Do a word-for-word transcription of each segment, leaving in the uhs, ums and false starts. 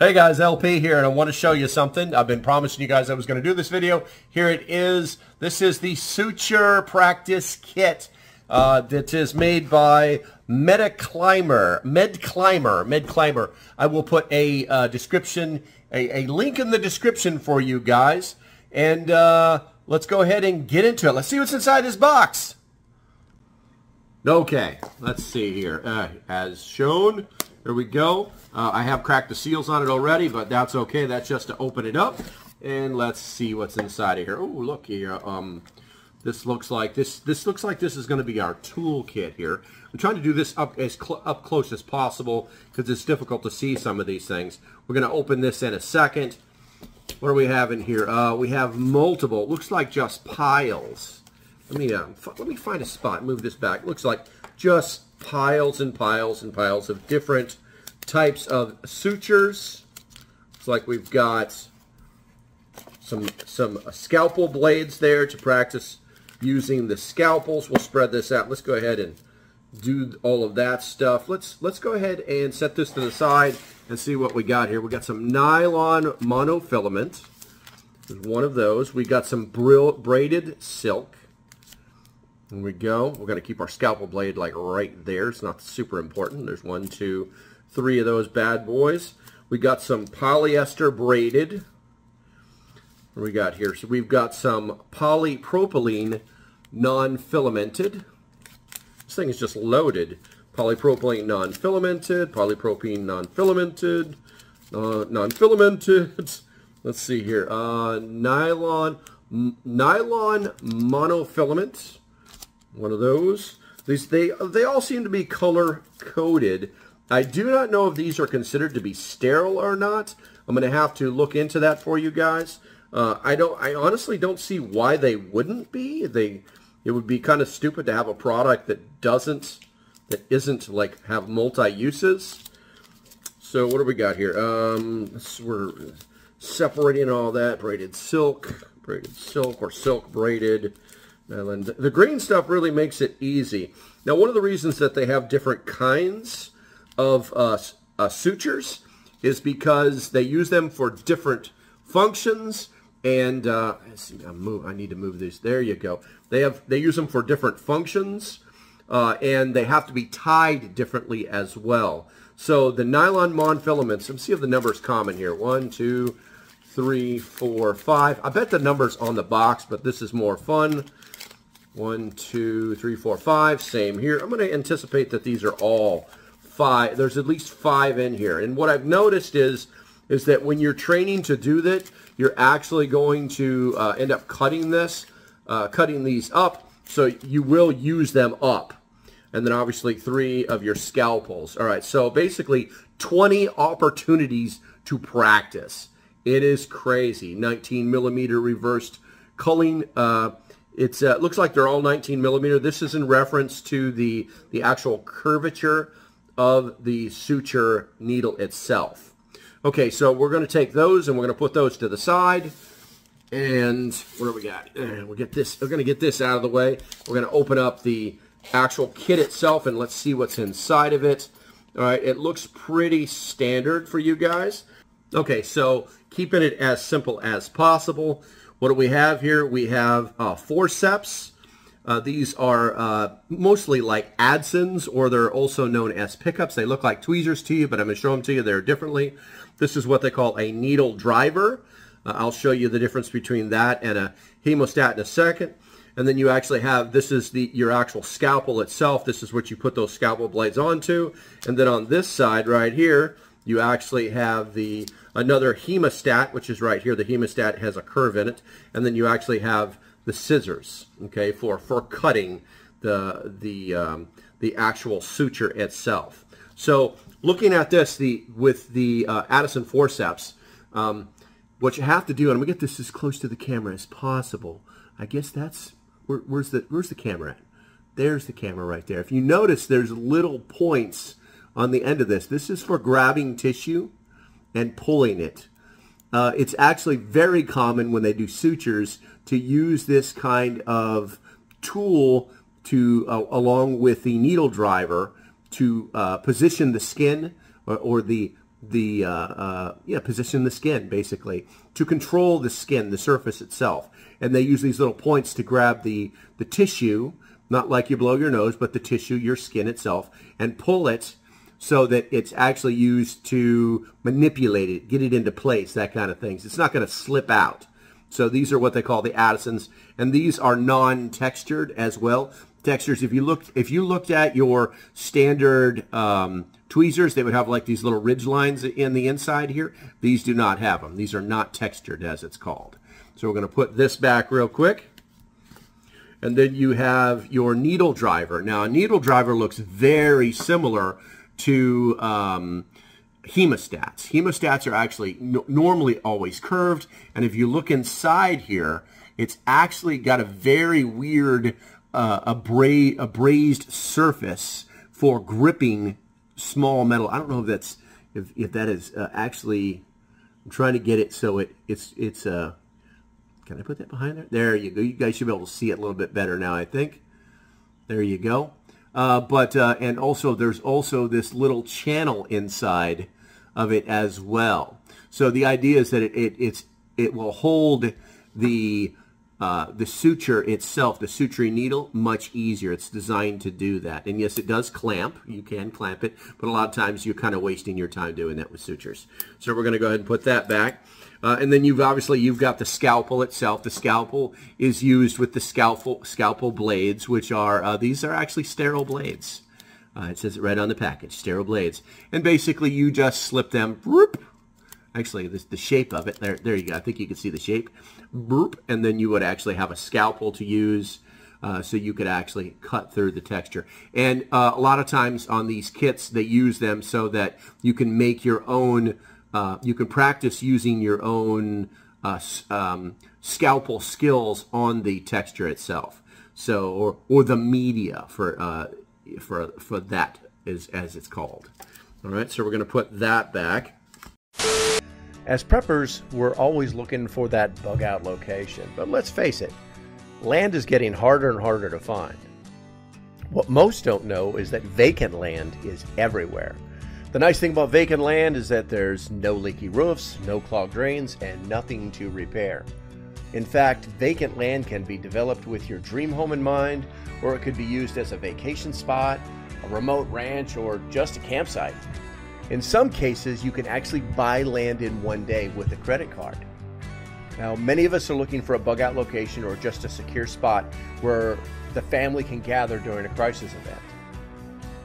Hey guys, L P here, and I want to show you something. I've been promising you guys I was going to do this video. Here it is. This is the suture practice kit uh, that is made by MetaClimber, MetaClimber, MetaClimber. I will put a uh, description, a, a link in the description for you guys, and uh, let's go ahead and get into it. Let's see what's inside this box. Okay, let's see here. Uh, as shown, there we go. Uh, I have cracked the seals on it already, but that's okay. That's just to open it up, and let's see what's inside of here. Oh, look here. Um, this looks like this. This looks like this is going to be our toolkit here. I'm trying to do this up as cl up close as possible because it's difficult to see some of these things. We're going to open this in a second. What do we have in here? Uh, we have multiple. Looks like just piles. Let me, uh, let me find a spot, move this back. Looks like just piles and piles and piles of different types of sutures. Looks like we've got some, some scalpel blades there to practice using the scalpels. We'll spread this out. Let's go ahead and do all of that stuff. Let's, let's go ahead and set this to the side and see what we got here. We got some nylon monofilament. There's one of those. We got some braided silk. There we go. We're going to keep our scalpel blade like right there. It's not super important. There's one, two, three of those bad boys. We got some polyester braided. What do we got here? So we've got some polypropylene non-filamented. This thing is just loaded. Polypropylene non-filamented, polypropylene non-filamented, uh, non-filamented. Let's see here. Uh, nylon, nylon monofilament. One of those. These they they all seem to be color coded. I do not know if these are considered to be sterile or not. I'm going to have to look into that for you guys. Uh, I don't. I honestly don't see why they wouldn't be. They. It would be kind of stupid to have a product that doesn't. That isn't like have multi uses. So what do we got here? Um, so we're separating all that braided silk, braided silk, or silk braided. And the green stuff really makes it easy. Now, one of the reasons that they have different kinds of uh, uh, sutures is because they use them for different functions. And uh, see, I move. I need to move these. There you go. They have they use them for different functions, uh, and they have to be tied differently as well. So the nylon monofilaments. Let's see if the number's common here. One, two, three, four, five. I bet the number's on the box, but this is more fun. One, two, three, four, five. Same here. I'm going to anticipate that these are all five. There's at least five in here. And what I've noticed is, is that when you're training to do that, you're actually going to uh, end up cutting this, uh, cutting these up. So you will use them up. And then obviously three of your scalpels. All right. So basically twenty opportunities to practice. It is crazy. nineteen millimeter reversed culling. Uh, It uh, looks like they're all nineteen millimeter. This is in reference to the, the actual curvature of the suture needle itself. Okay, so we're going to take those and we're going to put those to the side. And what do we got? And we'll get this, we're going to get this out of the way. We're going to open up the actual kit itself and let's see what's inside of it. All right, it looks pretty standard for you guys. Okay, so keeping it as simple as possible. What do we have here? We have uh, forceps. Uh, these are uh, mostly like Adsons, or they're also known as pickups. They look like tweezers to you, but I'm going to show them to you. They're differently. This is what they call a needle driver. Uh, I'll show you the difference between that and a hemostat in a second. And then you actually have, this is the your actual scalpel itself. This is what you put those scalpel blades onto. And then on this side right here, you actually have the another hemostat, which is right here. The hemostat has a curve in it, and then you actually have the scissors, okay, for for cutting the the um, the actual suture itself. So looking at this, the with the uh, Addison forceps, um, what you have to do, and I'm gonna get this as close to the camera as possible. I guess that's where, where's the where's the camera at? There's the camera right there. If you notice, there's little points on the end of this. This is for grabbing tissue and pulling it. Uh, it's actually very common when they do sutures to use this kind of tool to, uh, along with the needle driver, to uh, position the skin or, or the the uh, uh, yeah position the skin, basically, to control the skin, the surface itself. And they use these little points to grab the, the tissue, not like you blow your nose, but the tissue, your skin itself, and pull it so that it's actually used to manipulate it, get it into place, that kind of things. It's not going to slip out. So these are what they call the Addisons, and these are non-textured as well. Textures, if you looked, if you looked at your standard um, tweezers, they would have like these little ridge lines in the inside here. These do not have them. These are not textured, as it's called. So we're going to put this back real quick. And then you have your needle driver. Now, a needle driver looks very similar to um, hemostats. Hemostats are actually no- normally always curved. And if you look inside here, it's actually got a very weird Uh, a, bra a brazed surface for gripping small metal. I don't know if that's if, if that is uh, actually. I'm trying to get it so it it's it's a. Uh, can I put that behind there? There you go. You guys should be able to see it a little bit better now, I think. There you go. Uh, but uh, and also there's also this little channel inside of it as well. So the idea is that it, it it's it will hold the. Uh, the suture itself, the suturing needle, much easier. It's designed to do that. And yes, it does clamp. You can clamp it, but a lot of times you're kind of wasting your time doing that with sutures. So we're going to go ahead and put that back. Uh, and then you've obviously, you've got the scalpel itself. The scalpel is used with the scalpel, scalpel blades, which are, uh, these are actually sterile blades. Uh, it says it right on the package, sterile blades. And basically you just slip them, whoop, actually, this, the shape of it, there, there you go. I think you can see the shape. Boop, and then you would actually have a scalpel to use, uh, so you could actually cut through the texture. And uh, a lot of times on these kits, they use them so that you can make your own, uh, you can practice using your own uh, um, scalpel skills on the texture itself. So, or, or the media for, uh, for, for that, is, as it's called. All right, so we're going to put that back. As preppers, we're always looking for that bug out location, but let's face it, land is getting harder and harder to find. What most don't know is that vacant land is everywhere. The nice thing about vacant land is that there's no leaky roofs, no clogged drains, and nothing to repair. In fact, vacant land can be developed with your dream home in mind, or it could be used as a vacation spot, a remote ranch, or just a campsite. In some cases, you can actually buy land in one day with a credit card. Now, many of us are looking for a bug out location or just a secure spot where the family can gather during a crisis event.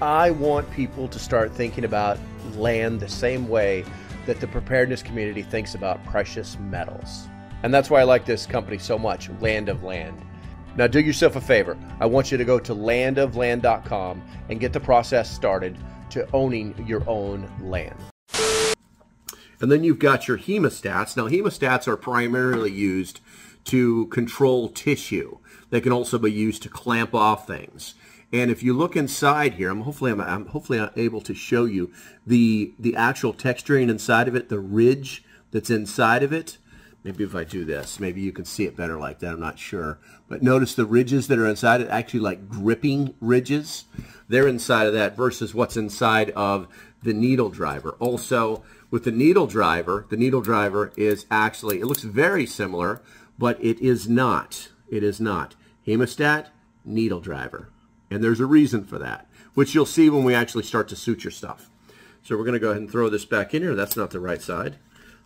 I want people to start thinking about land the same way that the preparedness community thinks about precious metals. And that's why I like this company so much, Land of Land. Now, do yourself a favor. I want you to go to land of land dot com and get the process started to owning your own land. And then you've got your hemostats. Now, hemostats are primarily used to control tissue. They can also be used to clamp off things. And if you look inside here, I'm hopefully I'm, I'm hopefully I'm able to show you the the actual texturing inside of it, the ridge that's inside of it. Maybe if I do this, maybe you can see it better like that. I'm not sure. But notice the ridges that are inside it, actually like gripping ridges. They're inside of that versus what's inside of the needle driver. Also, with the needle driver, the needle driver is actually, it looks very similar, but it is not. It is not. Hemostat, needle driver. And there's a reason for that, which you'll see when we actually start to suture stuff. So we're going to go ahead and throw this back in here. That's not the right side.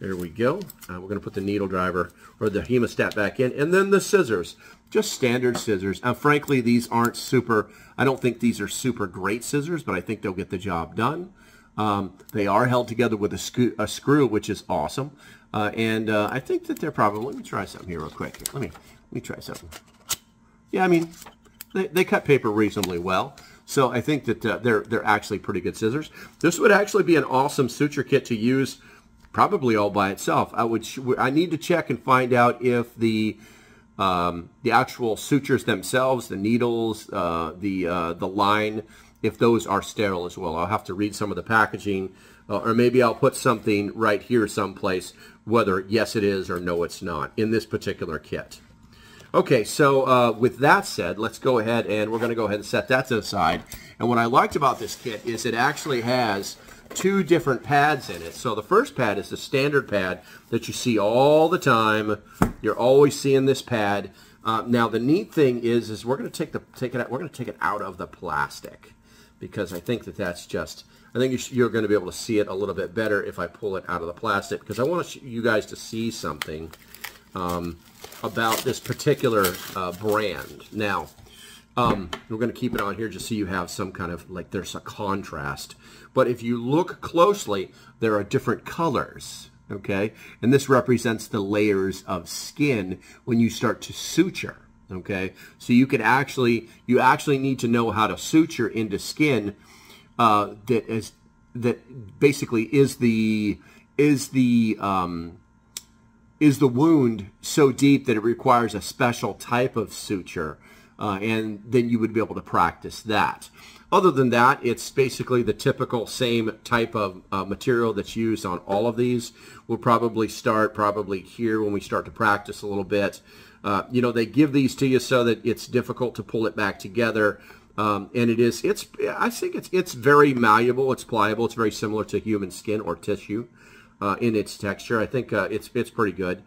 There we go. Uh, we're going to put the needle driver or the hemostat back in. And then the scissors, just standard scissors. Uh, frankly, these aren't super, I don't think these are super great scissors, but I think they'll get the job done. Um, they are held together with a, sc a screw, which is awesome. Uh, and uh, I think that they're probably, let me try something here real quick. Let me, let me try something. Yeah, I mean, they, they cut paper reasonably well. So I think that uh, they're, they're actually pretty good scissors. This would actually be an awesome suture kit to use probably all by itself. I would. I need to check and find out if the um, the actual sutures themselves, the needles, uh, the uh, the line, if those are sterile as well. I'll have to read some of the packaging, uh, or maybe I'll put something right here someplace, whether yes it is or no it's not in this particular kit. Okay, so uh, with that said, let's go ahead and we're going to go ahead and set that to the side. And what I liked about this kit is it actually has two different pads in it. So the first pad is the standard pad that you see all the time. You're always seeing this pad. Uh, now the neat thing is, is we're going to take the take it out. We're going to take it out of the plastic, because I think that that's just. I think you're going to be able to see it a little bit better if I pull it out of the plastic, because I want you guys to see something um, about this particular uh, brand. Now, um, we're going to keep it on here just so you have some kind of, like, there's a contrast. But if you look closely, there are different colors, okay? And this represents the layers of skin when you start to suture, okay? So you could actually, you actually need to know how to suture into skin Uh, that is that basically is the is the um, is the wound so deep that it requires a special type of suture, uh, and then you would be able to practice that. Other than that, it's basically the typical same type of uh, material that's used on all of these. We'll probably start probably here when we start to practice a little bit. Uh, you know, they give these to you so that it's difficult to pull it back together. Um, and it is, it's, I think it's, it's very malleable, it's pliable, it's very similar to human skin or tissue uh, in its texture. I think uh, it's, it's pretty good.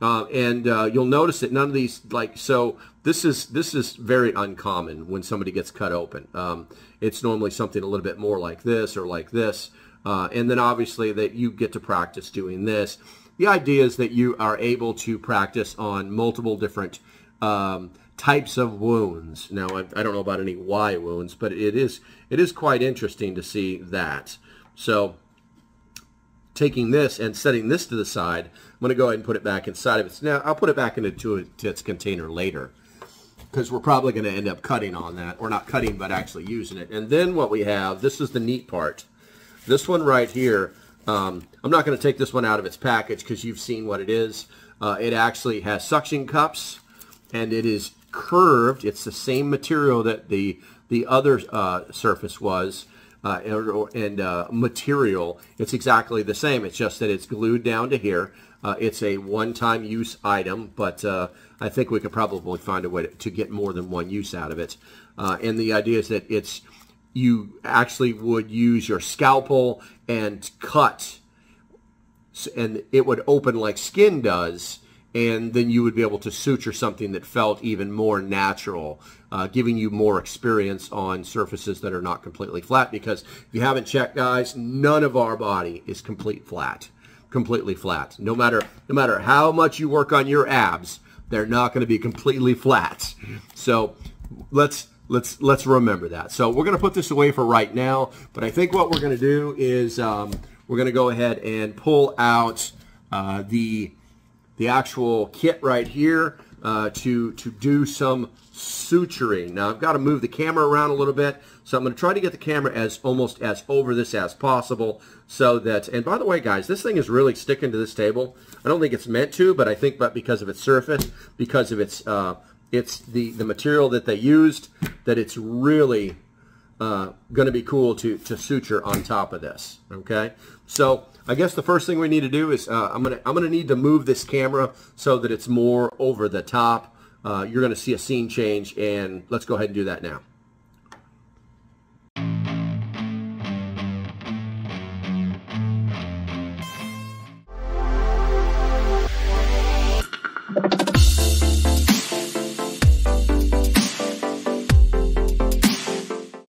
Uh, and uh, you'll notice that none of these, like, so this is, this is very uncommon when somebody gets cut open. Um, it's normally something a little bit more like this or like this. Uh, and then obviously that you get to practice doing this. The idea is that you are able to practice on multiple different um types of wounds. Now, I, I don't know about any Y wounds, but it is it is quite interesting to see that. So taking this and setting this to the side, I'm going to go ahead and put it back inside of it. Now, I'll put it back into its container later, because we're probably going to end up cutting on that, or not cutting, but actually using it. And then what we have, this is the neat part. This one right here, um, I'm not going to take this one out of its package because you've seen what it is. Uh, it actually has suction cups, and it is curved. It's the same material that the the other uh, surface was, uh, and, and uh, material. It's exactly the same. It's just that it's glued down to here. Uh, it's a one-time use item, but uh, I think we could probably find a way to, to get more than one use out of it. Uh, and the idea is that it's you actually would use your scalpel and cut, and it would open like skin does. And then you would be able to suture something that felt even more natural, uh, giving you more experience on surfaces that are not completely flat. Because if you haven't checked, guys, none of our body is complete flat, completely flat. No matter, no matter how much you work on your abs, they're not going to be completely flat. So let's let's let's remember that. So we're going to put this away for right now. But I think what we're going to do is um, we're going to go ahead and pull out uh, the. the actual kit right here uh, to, to do some suturing. Now, I've got to move the camera around a little bit, so I'm going to try to get the camera as almost as over this as possible so that, and by the way, guys, this thing is really sticking to this table. I don't think it's meant to, but I think but because of its surface, because of its, uh, it's the, the material that they used, that it's really uh, going to be cool to, to suture on top of this, okay? So I guess the first thing we need to do is uh, I'm gonna I'm gonna need to move this camera so that it's more over the top. Uh, you're gonna see a scene change, and let's go ahead and do that now.